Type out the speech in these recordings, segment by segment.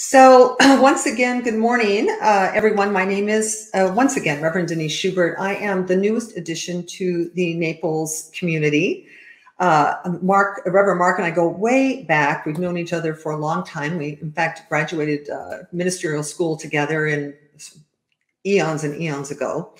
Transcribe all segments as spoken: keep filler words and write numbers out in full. So once again, good morning, uh, everyone. My name is, uh, once again, Reverend Denise Schubert. I am the newest addition to the Naples community. Uh, Mark, Reverend Mark and I go way back. We've known each other for a long time. We, in fact, graduated uh, ministerial school together in eons and eons ago.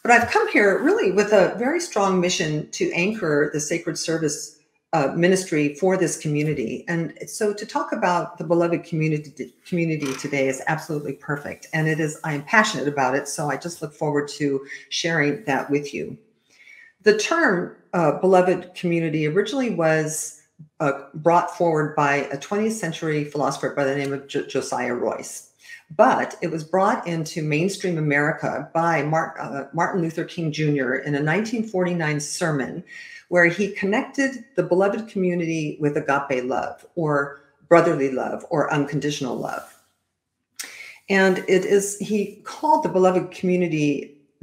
But I've come here really with a very strong mission to anchor the sacred service Uh, ministry for this community. And so to talk about the beloved community community today is absolutely perfect. And it is, I am passionate about it. So I just look forward to sharing that with you. The term uh, beloved community originally was uh, brought forward by a twentieth century philosopher by the name of Jo- Josiah Royce. But it was brought into mainstream America by Mark, uh, Martin Luther King Junior in a nineteen forty-nine sermon, where he connected the beloved community with agape love, or brotherly love, or unconditional love. And it is, he called the beloved community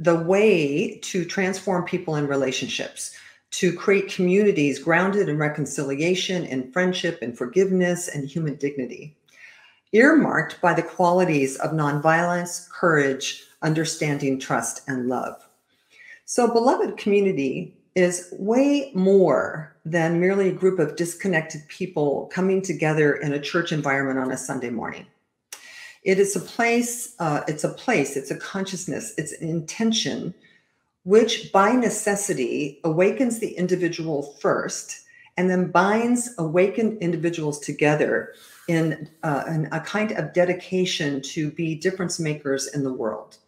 the way to transform people in relationships, to create communities grounded in reconciliation, in friendship, in forgiveness, and human dignity, earmarked by the qualities of nonviolence, courage, understanding, trust, and love. So beloved community is way more than merely a group of disconnected people coming together in a church environment on a Sunday morning. It is a place, uh, it's a place, it's a consciousness, it's an intention, which by necessity awakens the individual first and then binds awakened individuals together in, uh, in a kind of dedication to be difference makers in the world.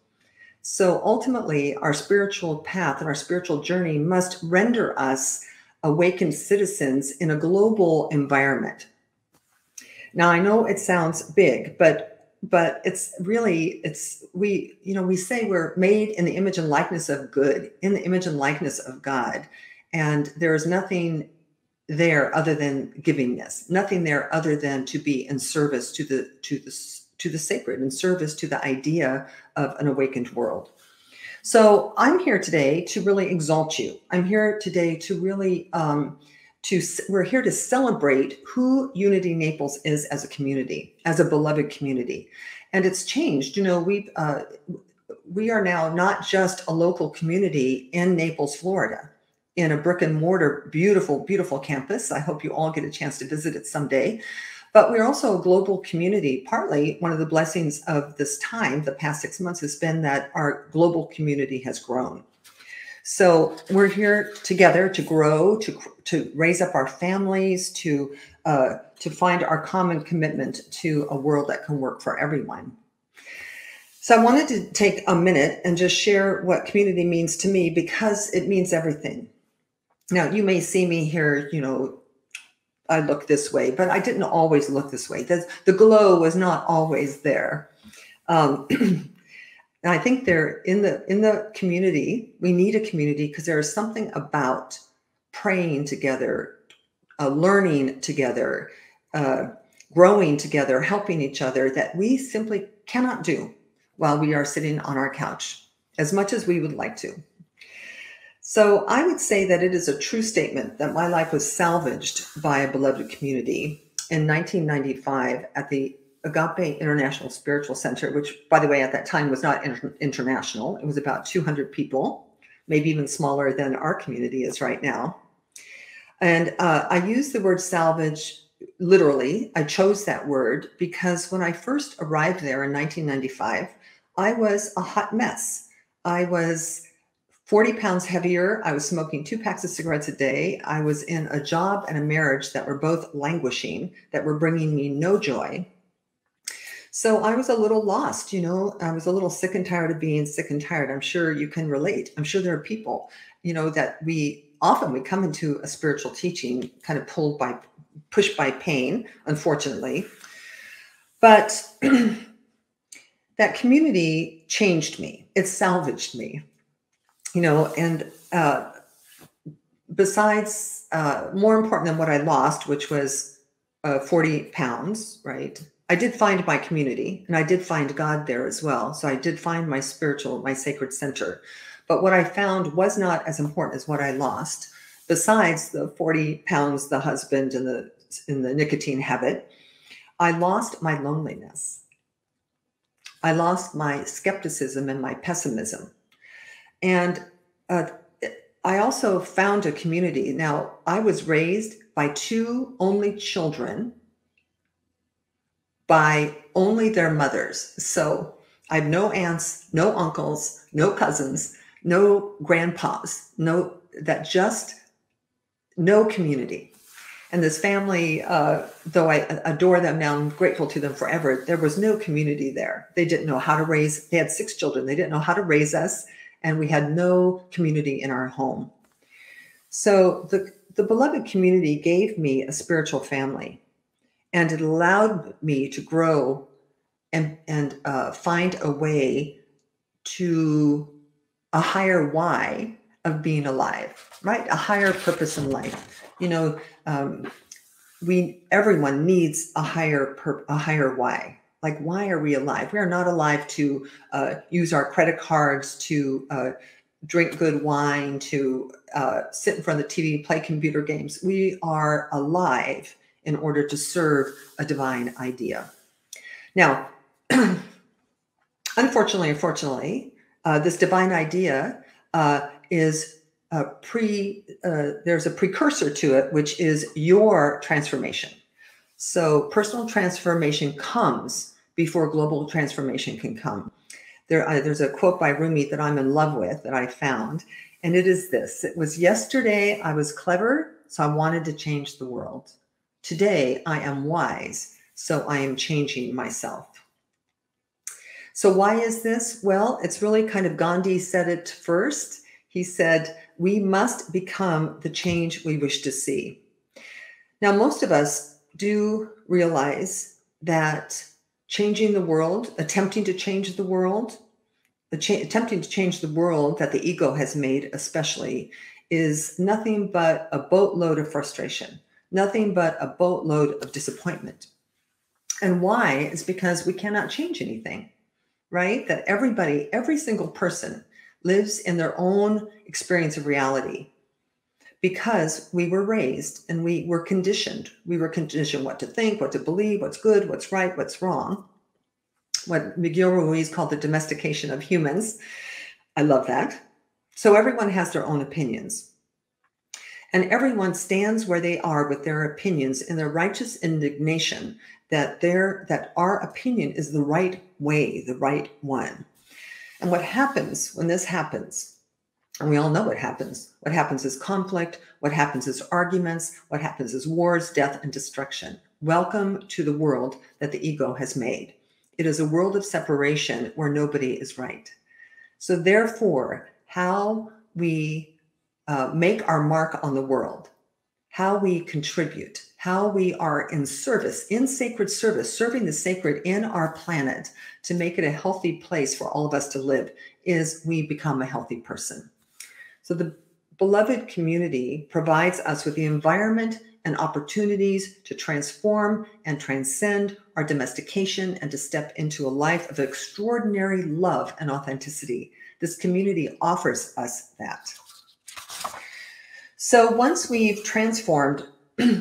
So ultimately, our spiritual path and our spiritual journey must render us awakened citizens in a global environment. Now, I know it sounds big, but but it's really, it's, we, you know, we say we're made in the image and likeness of good, in the image and likeness of God. And there is nothing there other than givingness, nothing there other than to be in service to the, to the to the sacred, and service to the idea of an awakened world. So I'm here today to really exalt you. I'm here today to really, um, to we're here to celebrate who Unity Naples is as a community, as a beloved community. And it's changed. You know, we've, uh, we are now not just a local community in Naples, Florida, in a brick and mortar, beautiful, beautiful campus. I hope you all get a chance to visit it someday. But we're also a global community. Partly one of the blessings of this time, the past six months, has been that our global community has grown. So we're here together to grow, to, to raise up our families, to, uh, to find our common commitment to a world that can work for everyone. So I wanted to take a minute and just share what community means to me, because it means everything. Now, you may see me here, you know, I look this way, but I didn't always look this way. The, the glow was not always there. Um, and I think there in the in the community, we need a community, because there is something about praying together, uh, learning together, uh, growing together, helping each other, that we simply cannot do while we are sitting on our couch, as much as we would like to. So I would say that it is a true statement that my life was salvaged by a beloved community in nineteen ninety-five at the Agape International Spiritual Center, which, by the way, at that time was not inter international. It was about two hundred people, maybe even smaller than our community is right now. And uh, I use the word salvage literally. I chose that word because when I first arrived there in nineteen ninety-five, I was a hot mess. I was forty pounds heavier. I was smoking two packs of cigarettes a day. I was in a job and a marriage that were both languishing, that were bringing me no joy. So I was a little lost, you know, I was a little sick and tired of being sick and tired. I'm sure you can relate. I'm sure there are people, you know, that we often, we come into a spiritual teaching kind of pulled by, pushed by pain, unfortunately. But that community changed me. It salvaged me. You know, and uh, besides, uh, more important than what I lost, which was uh, forty pounds, right? I did find my community, and I did find God there as well. So I did find my spiritual, my sacred center. But what I found was not as important as what I lost. Besides the forty pounds, the husband, and the in the nicotine habit, I lost my loneliness. I lost my skepticism and my pessimism. And uh, I also found a community. Now, I was raised by two only children, by only their mothers. So I have no aunts, no uncles, no cousins, no grandpas, no, that just no community. And this family, uh, though I adore them now, I'm grateful to them forever, there was no community there. They didn't know how to raise, they had six children. They didn't know how to raise us. And we had no community in our home. So the, the beloved community gave me a spiritual family, and it allowed me to grow and, and uh, find a way to a higher why of being alive, right? A higher purpose in life. You know, um, we everyone needs a higher pur a higher why. Like, why are we alive? We are not alive to uh, use our credit cards, to uh, drink good wine, to uh, sit in front of the T V, play computer games. We are alive in order to serve a divine idea. Now, unfortunately, unfortunately, uh, this divine idea uh, is a pre, uh, there's a precursor to it, which is your transformation. So personal transformation comes before global transformation can come. There, uh, there's a quote by Rumi that I'm in love with that I found, and it is this. It was, yesterday I was clever, so I wanted to change the world. Today I am wise, so I am changing myself. So why is this? Well, it's really kind of Gandhi said it first. He said, we must become the change we wish to see. Now, most of us do realize that changing the world, attempting to change the world, the cha attempting to change the world that the ego has made especially, is nothing but a boatload of frustration, nothing but a boatload of disappointment. And why is because we cannot change anything, right? That everybody, every single person lives in their own experience of reality, because we were raised and we were conditioned. We were conditioned what to think, what to believe, what's good, what's right, what's wrong. What Miguel Ruiz called the domestication of humans. I love that. So everyone has their own opinions. And everyone stands where they are with their opinions in their righteous indignation that, their, that our opinion is the right way, the right one. And what happens when this happens, and we all know what happens, what happens is conflict, what happens is arguments, what happens is wars, death, and destruction. Welcome to the world that the ego has made. It is a world of separation where nobody is right. So therefore, how we uh, make our mark on the world, how we contribute, how we are in service, in sacred service, serving the sacred in our planet to make it a healthy place for all of us to live, is we become a healthy person. So the beloved community provides us with the environment and opportunities to transform and transcend our domestication and to step into a life of extraordinary love and authenticity. This community offers us that. So once we've transformed,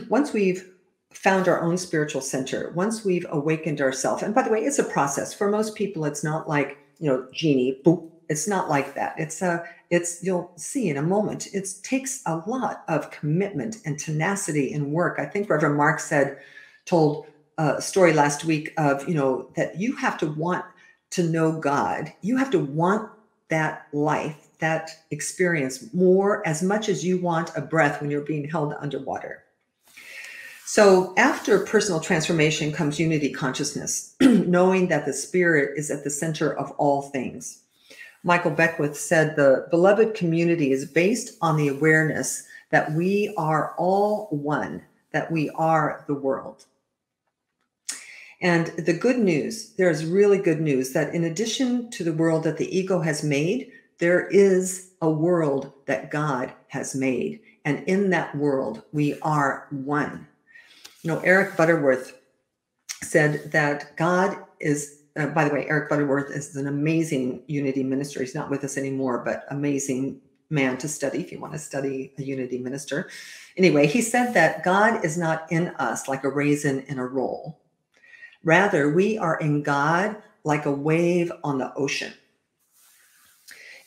once we've found our own spiritual center, once we've awakened ourselves, and by the way, it's a process. For most people, it's not like, you know, genie, boop. It's not like that. It's a, it's, you'll see in a moment, it takes a lot of commitment and tenacity and work. I think Reverend Mark said, told a story last week of, you know, that you have to want to know God. You have to want that life, that experience more, as much as you want a breath when you're being held underwater. So after personal transformation comes unity consciousness, knowing that the spirit is at the center of all things. Michael Beckwith said the beloved community is based on the awareness that we are all one, that we are the world. And the good news, there's really good news, that in addition to the world that the ego has made, there is a world that God has made. And in that world, we are one. You know, Eric Butterworth said that God is, Uh, by the way, Eric Butterworth is an amazing unity minister. He's not with us anymore, but amazing man to study if you want to study a unity minister. Anyway, he said that God is not in us like a raisin in a roll, Rather, we are in God like a wave on the ocean.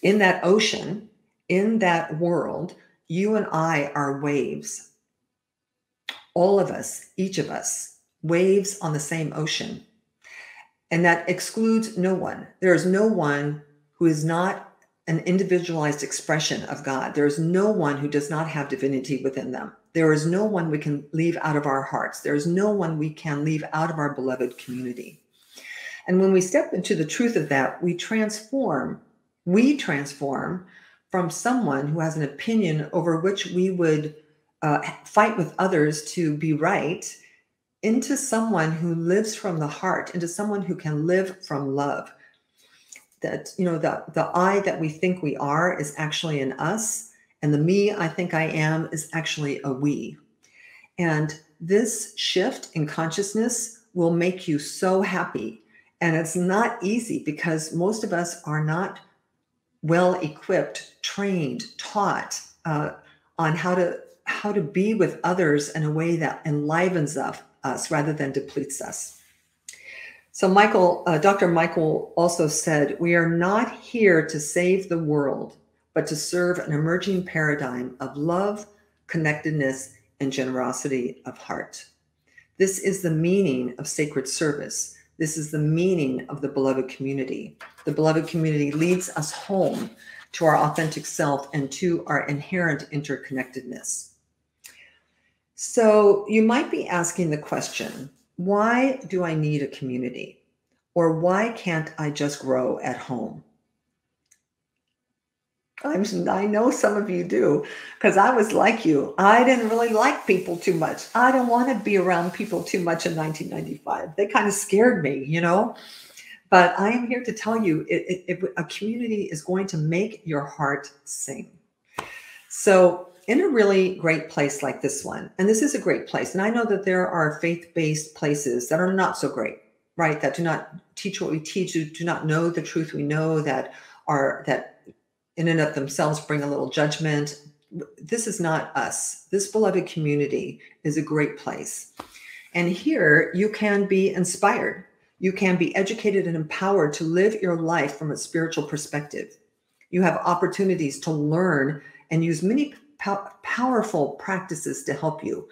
In that ocean, in that world, you and I are waves. All of us, each of us, waves on the same ocean. And that excludes no one. There is no one who is not an individualized expression of God. There is no one who does not have divinity within them. There is no one we can leave out of our hearts. There is no one we can leave out of our beloved community. And when we step into the truth of that, we transform, we transform from someone who has an opinion over which we would uh, fight with others to be right, into someone who lives from the heart, into someone who can live from love. That, you know, the, the I that we think we are is actually an us, and the me I think I am is actually a we. And this shift in consciousness will make you so happy. And it's not easy because most of us are not well-equipped, trained, taught uh, on how to how to be with others in a way that enlivens up us rather than depletes us. So Michael, uh, Doctor Michael also said, we are not here to save the world, but to serve an emerging paradigm of love, connectedness, and generosity of heart. This is the meaning of sacred service. This is the meaning of the beloved community. The beloved community leads us home to our authentic self and to our inherent interconnectedness. So you might be asking the question, why do I need a community? Or why can't I just grow at home? I'm, I know some of you do, because I was like you. I didn't really like people too much. I don't want to be around people too much in nineteen ninety-five. They kind of scared me, you know. But I am here to tell you, it, it, it, a community is going to make your heart sing. So in a really great place like this one, and this is a great place, and I know that there are faith-based places that are not so great, right, that do not teach what we teach, who do not know the truth we know, that are that in and of themselves bring a little judgment. This is not us. This beloved community is a great place. And here you can be inspired. You can be educated and empowered to live your life from a spiritual perspective. You have opportunities to learn and use many powerful practices to help you.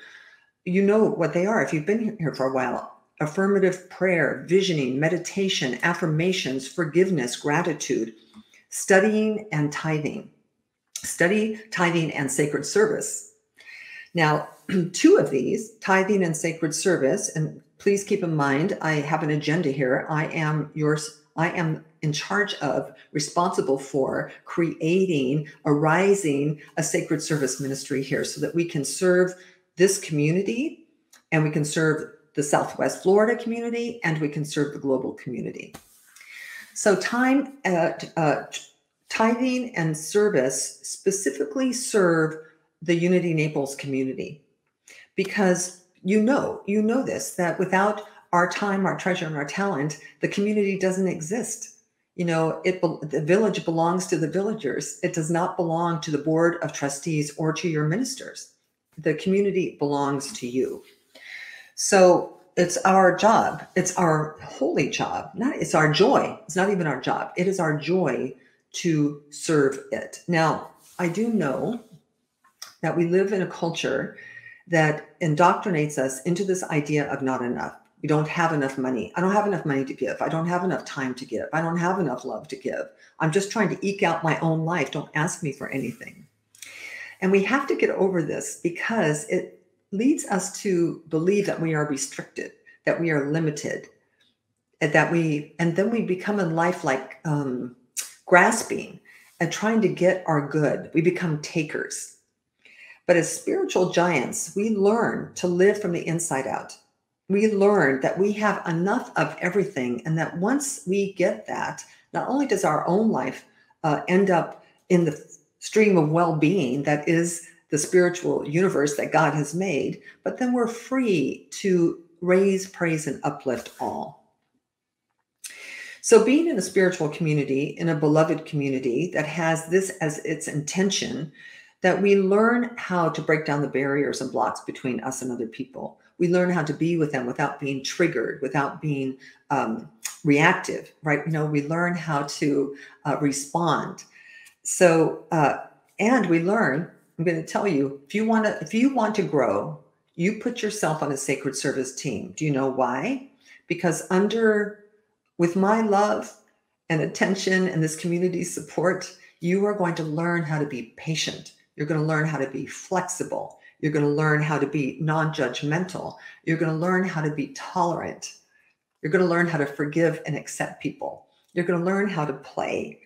You know what they are if you've been here for a while. Affirmative prayer, visioning, meditation, affirmations, forgiveness, gratitude, studying and tithing. Study, tithing, and sacred service. Now, two of these, tithing and sacred service, and please keep in mind, I have an agenda here. I am yours. I am in charge of, responsible for creating, arising a sacred service ministry here so that we can serve this community and we can serve the Southwest Florida community and we can serve the global community. So time, uh, uh, tithing and service specifically serve the Unity Naples community because you know, you know this, that without our time, our treasure, and our talent, the community doesn't exist. You know, it the village belongs to the villagers. It does not belong to the board of trustees or to your ministers. The community belongs to you. So it's our job. It's our holy job. Not, it's our joy. It's not even our job. It is our joy to serve it. Now, I do know that we live in a culture that indoctrinates us into this idea of not enough. We don't have enough money. I don't have enough money to give. I don't have enough time to give. I don't have enough love to give. I'm just trying to eke out my own life. Don't ask me for anything. And we have to get over this because it leads us to believe that we are restricted, that we are limited, that we, and then we become in life like um, grasping and trying to get our good. We become takers. But as spiritual giants, we learn to live from the inside out. We learn that we have enough of everything and that once we get that, not only does our own life uh, end up in the stream of well-being that is the spiritual universe that God has made, but then we're free to raise, praise, and uplift all. So being in a spiritual community, in a beloved community that has this as its intention, that we learn how to break down the barriers and blocks between us and other people. we learn how to be with them without being triggered, without being um, reactive, right? You know, we learn how to uh, respond. So, uh, and we learn, I'm going to tell you, if you want to, if you want to grow, you put yourself on a sacred service team. Do you know why? Because under, with my love and attention and this community support, you are going to learn how to be patient. You're going to learn how to be flexible. You're going to learn how to be non-judgmental. You're going to learn how to be tolerant. You're going to learn how to forgive and accept people. You're going to learn how to play.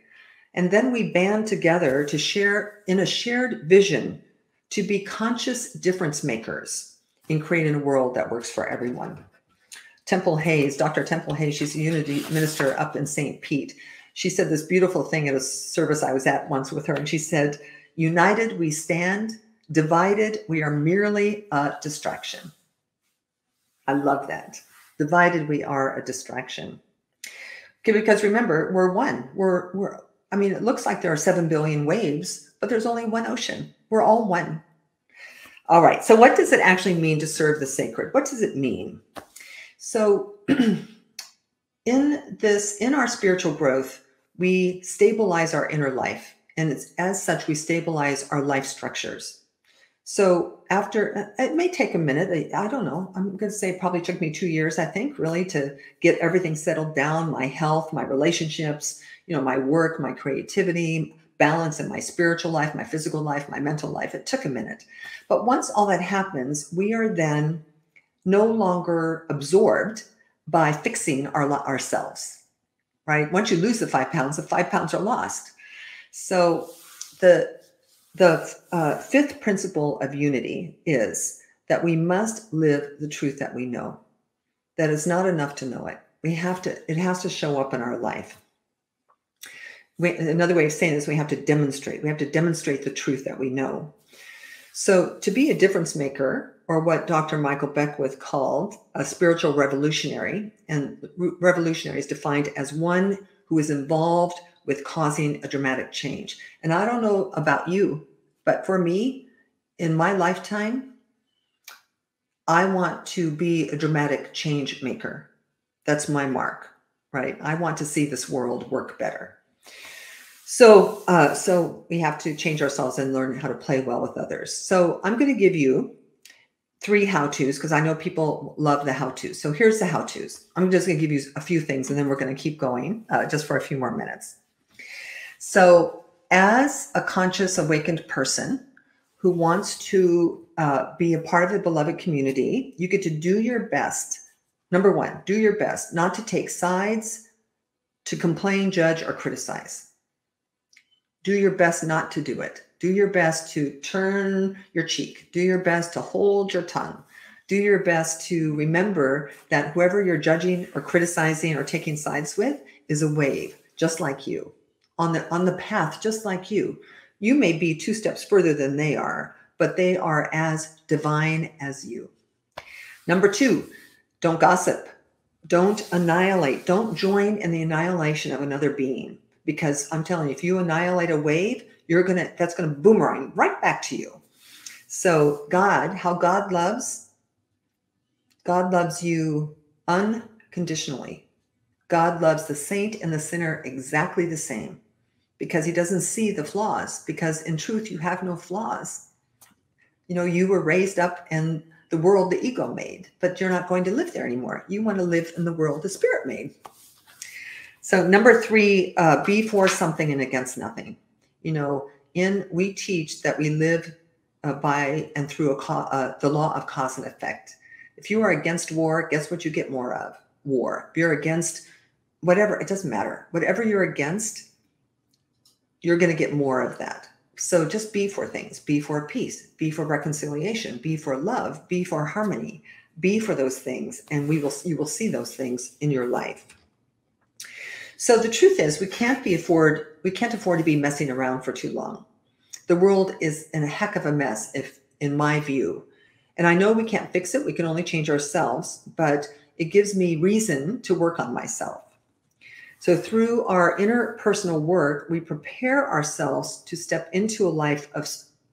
And then we band together to share in a shared vision to be conscious difference makers in creating a world that works for everyone. Temple Hayes, Doctor Temple Hayes, she's a Unity minister up in Saint Pete. She said this beautiful thing at a service I was at once with her, and she said, "United we stand, divided we are merely a distraction." I love that. Divided we are a distraction. Okay, because remember, we're one. We're we're. I mean, it looks like there are seven billion waves, but there's only one ocean. We're all one. All right. So, what does it actually mean to serve the sacred? What does it mean? So, in this, in our spiritual growth, we stabilize our inner life. And it's, as such, we stabilize our life structures. So after, it may take a minute. I don't know. I'm going to say it probably took me two years, I think, really, to get everything settled down, my health, my relationships, you know, my work, my creativity, balance in my spiritual life, my physical life, my mental life. It took a minute. But once all that happens, we are then no longer absorbed by fixing our, ourselves, right? Once you lose the five pounds, the five pounds are lost. So the, the uh, fifth principle of unity is that we must live the truth that we know. That is not enough to know it. We have to, it has to show up in our life. We, another way of saying this, we have to demonstrate. We have to demonstrate the truth that we know. So to be a difference maker, or what Doctor Michael Beckwith called a spiritual revolutionary, and revolutionary is defined as one who is involved with causing a dramatic change. And I don't know about you, but for me, in my lifetime, I want to be a dramatic change maker. That's my mark, right? I want to see this world work better. So, uh, so we have to change ourselves and learn how to play well with others. So I'm going to give you three how-tos, because I know people love the how-tos. So here's the how-tos. I'm just going to give you a few things, and then we're going to keep going uh, just for a few more minutes. So as a conscious, awakened person who wants to uh, be a part of the beloved community, you get to do your best. Number one, do your best not to take sides, to complain, judge, or criticize. Do your best not to do it. Do your best to turn your cheek. Do your best to hold your tongue. Do your best to remember that whoever you're judging or criticizing or taking sides with is a wave, just like you. On the, on the path, just like you. You may be two steps further than they are, but they are as divine as you. Number two, don't gossip. Don't annihilate. Don't join in the annihilation of another being. Because I'm telling you, if you annihilate a wave, you're gonna, that's going to boomerang right back to you. So God, how God loves, God loves you unconditionally. God loves the saint and the sinner exactly the same. Because he doesn't see the flaws, because in truth, you have no flaws. You know, you were raised up in the world the ego made, but you're not going to live there anymore. You want to live in the world the spirit made. So number three, uh, be for something and against nothing. You know, in we teach that we live uh, by and through a uh, the law of cause and effect. If you are against war, guess what you get more of? War. If you're against whatever, it doesn't matter. Whatever you're against, you're going to get more of that. So just be for things, be for peace, be for reconciliation, be for love, be for harmony, be for those things. And we will, you will see those things in your life. So the truth is we can't be afford, we can't afford to be messing around for too long. The world is in a heck of a mess, if in my view, and I know we can't fix it. We can only change ourselves, but it gives me reason to work on myself. So through our interpersonal work, we prepare ourselves to step into a life of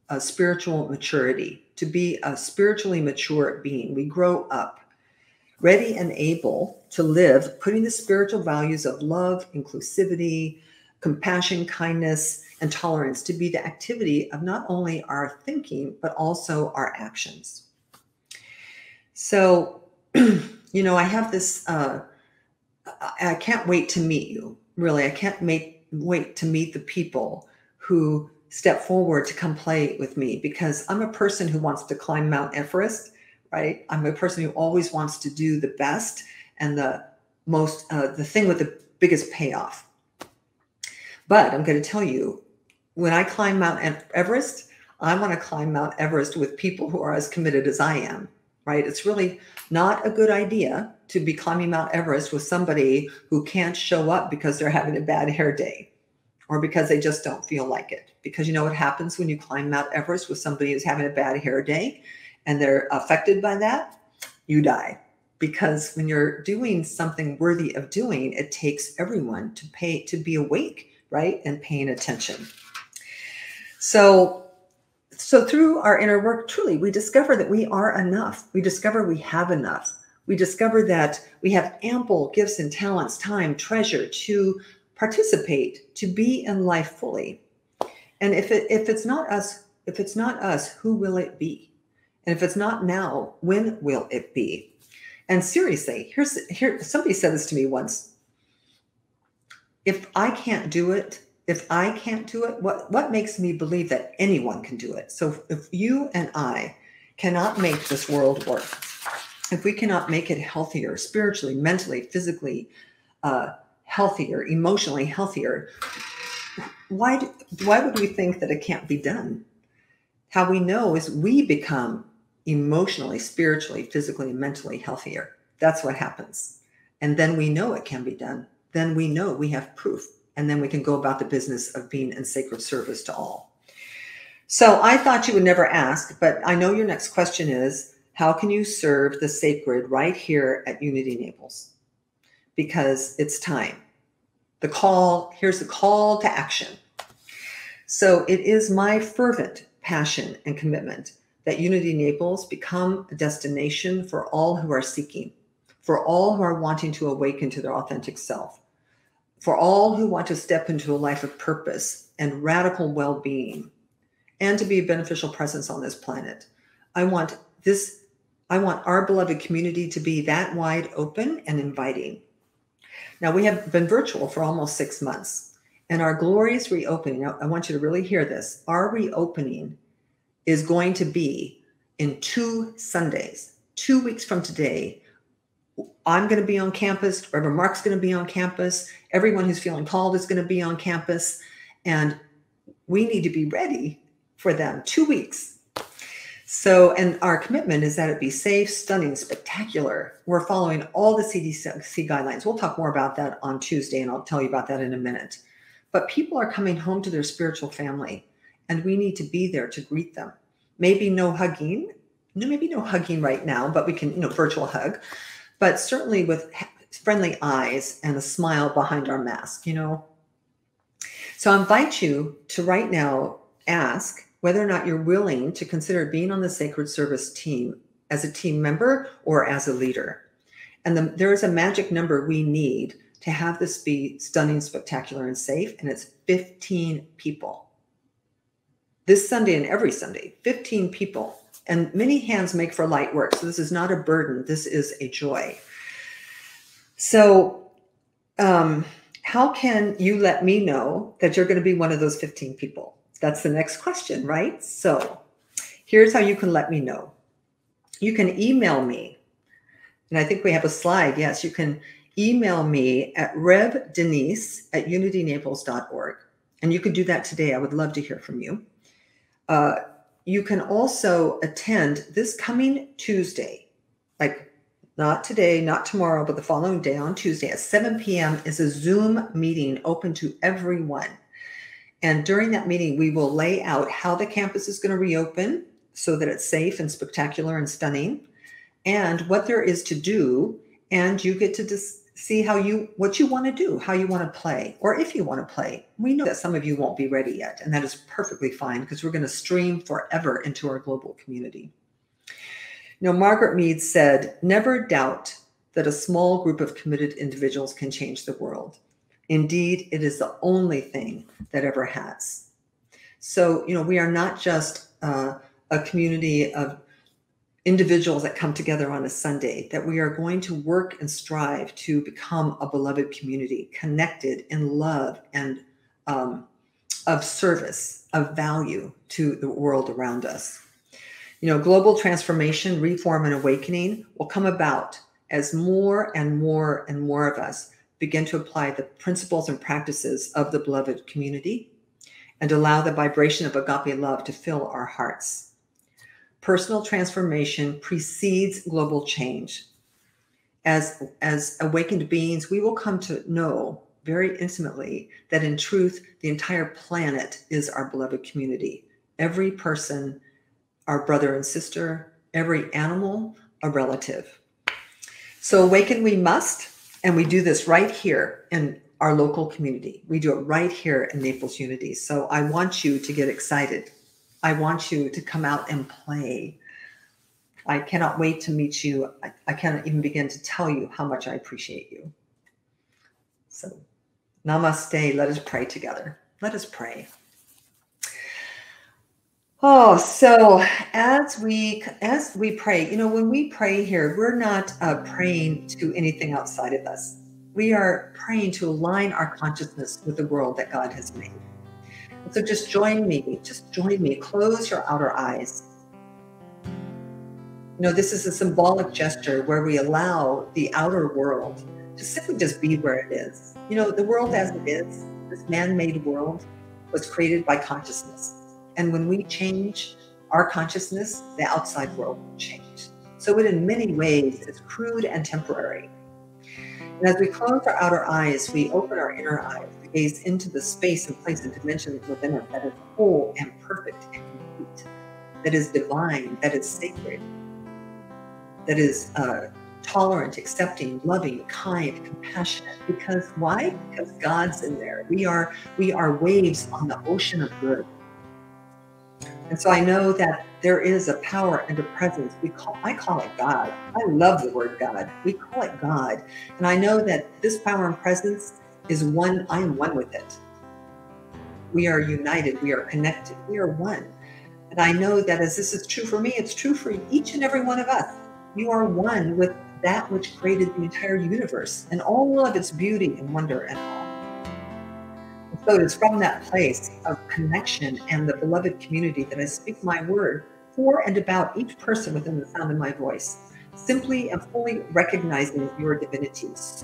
uh, spiritual maturity. to be a spiritually mature being. We grow up, ready and able to live, putting the spiritual values of love, inclusivity, compassion, kindness, and tolerance to be the activity of not only our thinking, but also our actions. So, you know, I have this, uh, I can't wait to meet you, really. I can't make, wait to meet the people who step forward to come play with me, because I'm a person who wants to climb Mount Everest, right? I'm a person who always wants to do the best and the most, uh, the thing with the biggest payoff. But I'm going to tell you, when I climb Mount Everest, I want to climb Mount Everest with people who are as committed as I am, right? It's really not a good idea to be climbing Mount Everest with somebody who can't show up because they're having a bad hair day, or because they just don't feel like it. Because you know what happens when you climb Mount Everest with somebody who's having a bad hair day and they're affected by that? You die. Because when you're doing something worthy of doing, it takes everyone to pay to be awake, right? And paying attention. So, so through our inner work, truly, we discover that we are enough. We discover we have enough. We discover that we have ample gifts and talents, time, treasure to participate, to be in life fully. And if it, if it's not us, if it's not us, who will it be? And if it's not now, when will it be? And seriously, here's here somebody said this to me once. If I can't do it, if I can't do it, what, what makes me believe that anyone can do it? So if you and I cannot make this world work, if we cannot make it healthier, spiritually, mentally, physically, uh, healthier, emotionally healthier, why do, why would we think that it can't be done? How we know is we become emotionally, spiritually, physically, and mentally healthier. That's what happens. And then we know it can be done. Then we know we have proof. And then we can go about the business of being in sacred service to all. So I thought you would never ask, but I know your next question is, how can you serve the sacred right here at Unity Naples? Because it's time. The call, here's the call to action. So it is my fervent passion and commitment that Unity Naples become a destination for all who are seeking, for all who are wanting to awaken to their authentic self, for all who want to step into a life of purpose and radical well-being, and to be a beneficial presence on this planet. I want this, I want our beloved community to be that wide open and inviting. Now, we have been virtual for almost six months, and our glorious reopening, I want you to really hear this, our reopening is going to be in two Sundays, two weeks from today. I'm going to be on campus, Reverend Mark's going to be on campus, everyone who's feeling called is going to be on campus, and we need to be ready for them, two weeks. So, and our commitment is that it be safe, stunning, spectacular. We're following all the C D C guidelines. We'll talk more about that on Tuesday, and I'll tell you about that in a minute. But people are coming home to their spiritual family, and we need to be there to greet them. Maybe no hugging, maybe no hugging right now, but we can, you know, virtual hug, but certainly with friendly eyes and a smile behind our mask, you know. So I invite you to right now ask whether or not you're willing to consider being on the Sacred Service team as a team member or as a leader. And the, there is a magic number we need to have this be stunning, spectacular, and safe, and it's fifteen people. This Sunday and every Sunday, fifteen people. And many hands make for light work. So this is not a burden. This is a joy. So um, how can you let me know that you're going to be one of those fifteen people? That's the next question, right? So here's how you can let me know. You can email me. And I think we have a slide. Yes, you can email me at rev denise at unity naples dot org. And you can do that today. I would love to hear from you. Uh, you can also attend this coming Tuesday, like not today, not tomorrow, but the following day on Tuesday at seven p m is a Zoom meeting open to everyone. And during that meeting, we will lay out how the campus is going to reopen so that it's safe and spectacular and stunning, and what there is to do. And you get to dis see how you, what you want to do, how you want to play, or if you want to play. We know that some of you won't be ready yet, and that is perfectly fine, because we're going to stream forever into our global community. Now, Margaret Mead said, never doubt that a small group of committed individuals can change the world. Indeed, it is the only thing that ever has. So, you know, we are not just uh, a community of individuals that come together on a Sunday, that we are going to work and strive to become a beloved community, connected in love and um, of service, of value to the world around us. You know, global transformation, reform, and awakening will come about as more and more and more of us begin to apply the principles and practices of the beloved community and allow the vibration of agape love to fill our hearts. Personal transformation precedes global change. As, as awakened beings, we will come to know very intimately that in truth, the entire planet is our beloved community. Every person, our brother and sister, every animal, a relative. So awaken we must, and we do this right here in our local community. We do it right here in Naples Unity. So I want you to get excited. I want you to come out and play. I cannot wait to meet you. I, I cannot even begin to tell you how much I appreciate you. So, namaste. Let us pray together. Let us pray. Oh, so as we as we pray, you know, when we pray here, we're not uh, praying to anything outside of us. We are praying to align our consciousness with the world that God has made. So just join me, just join me. Close your outer eyes. You know, this is a symbolic gesture where we allow the outer world to simply just be where it is. You know, the world as it is, this man-made world, was created by consciousness. And when we change our consciousness, the outside world will change. So it, in many ways, is crude and temporary. And as we close our outer eyes, we open our inner eyes. Gaze into the space and place and dimension within us that is whole and perfect and complete, that is divine, that is sacred, that is uh, tolerant, accepting, loving, kind, compassionate. Because why? Because God's in there. We are we are waves on the ocean of good. And so I know that there is a power and a presence. We call, I call it God. I love the word God. We call it God. And I know that this power and presence is one. I am one with it. We are united. We are connected. We are one. And I know that as this is true for me, it's true for each and every one of us. You are one with that which created the entire universe and all of its beauty and wonder and all. So it is from that place of connection and the beloved community that I speak my word for and about each person within the sound of my voice, simply and fully recognizing your divinities.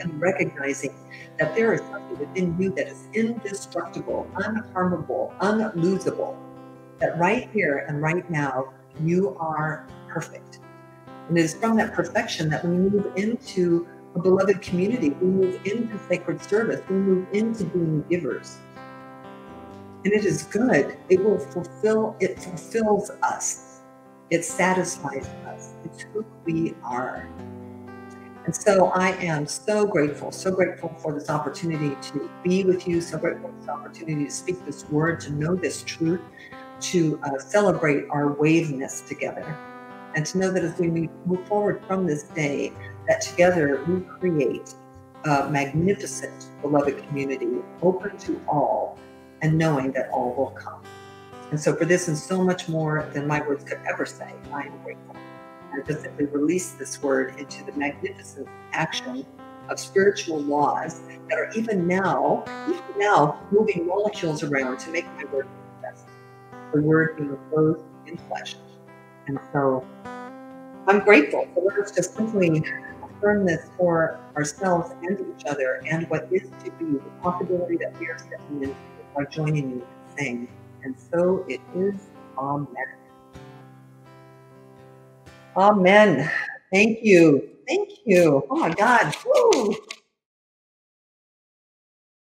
And recognizing that there is something within you that is indestructible, unharmable, unlosable, that right here and right now, you are perfect. And it is from that perfection that we move into a beloved community, we move into sacred service, we move into being givers. And it is good. It will fulfill, it fulfills us. It satisfies us. It's who we are. And so I am so grateful, so grateful for this opportunity to be with you, so grateful for this opportunity to speak this word, to know this truth, to uh, celebrate our waveness together, and to know that as we move forward from this day, that together we create a magnificent, beloved community, open to all, and knowing that all will come. And so for this and so much more than my words could ever say, I am grateful. To simply release this word into the magnificent action of spiritual laws that are even now, even now moving molecules around to make my word manifest. The word being clothed in flesh. And so I'm grateful for us to simply affirm this for ourselves and each other and what is to be the possibility that we are stepping into by joining you in saying, and so it is. Amen. Amen. Thank you. Thank you. Oh, my God. Woo.